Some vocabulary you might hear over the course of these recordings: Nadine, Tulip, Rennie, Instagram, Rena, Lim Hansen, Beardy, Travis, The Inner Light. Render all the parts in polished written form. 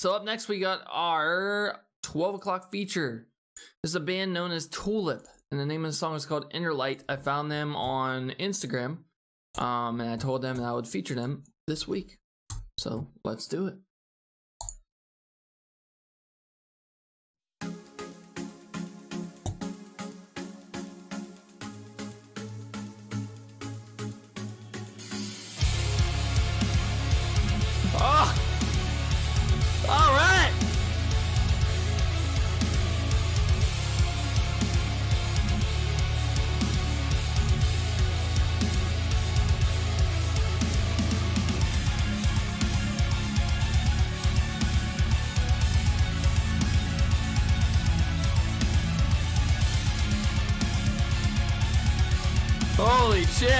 So up next, we got our 12 o'clock feature. This is a band known as Tulip, and the name of the song is called Inner Light. I found them on Instagram, and I told them that I would feature them this week. So let's do it. Holy shit!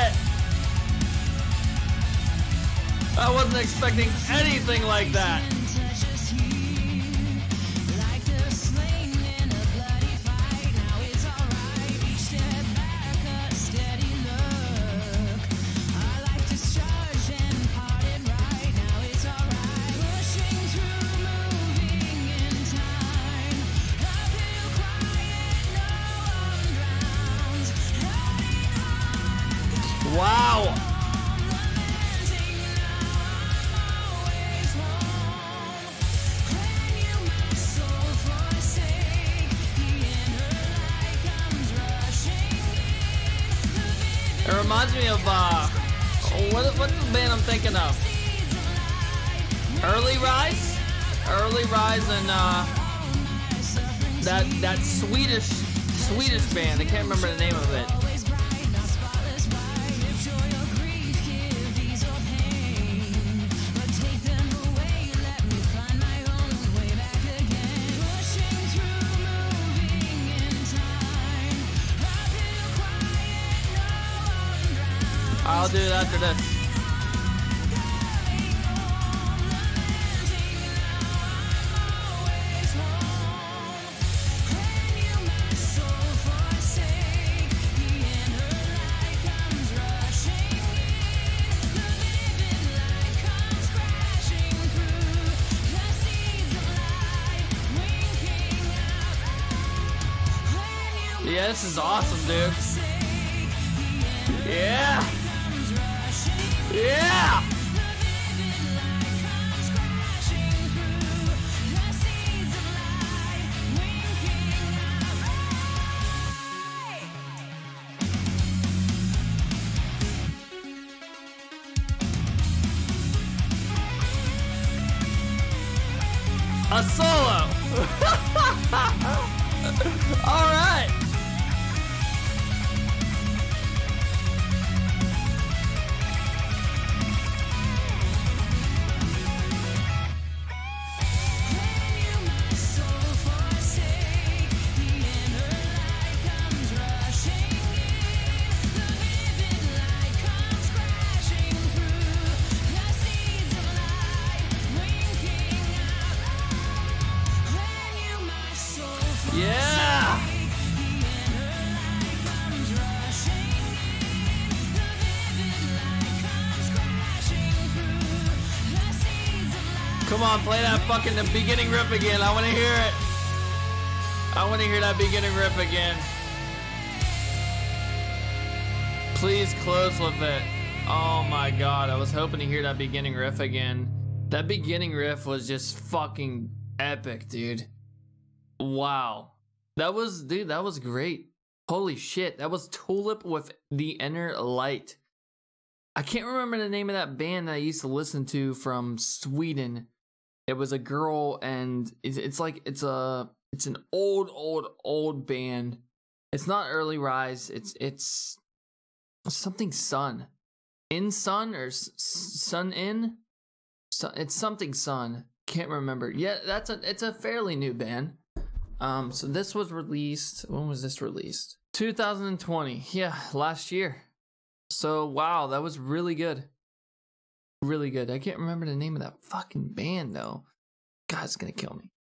I wasn't expecting anything like that! Wow! It reminds me of, what's the band I'm thinking of? Early Rise? Early Rise and, that Swedish band. I can't remember the name of it. I'll do it after this. Yeah, this is awesome, dude. Yeah! Yeah! A solo! Alright! Yeah! Come on, play that fucking the beginning riff again. I want to hear it. I want to hear that beginning riff again. Please close with it. Oh my god, I was hoping to hear that beginning riff again. That beginning riff was just fucking epic, dude. Wow. That was, dude, that was great. Holy shit. That was Tulip with The Inner Light. I can't remember the name of that band that I used to listen to from Sweden. It was a girl, and it's an old band. It's not Early Rise. It's something Sun. In Sun or Sun In? Sun, it's something Sun. Can't remember. Yeah, it's a fairly new band. So this was released, when was this released? 2020, yeah, last year. So, wow, that was really good. Really good. I can't remember the name of that fucking band, though. God's gonna kill me.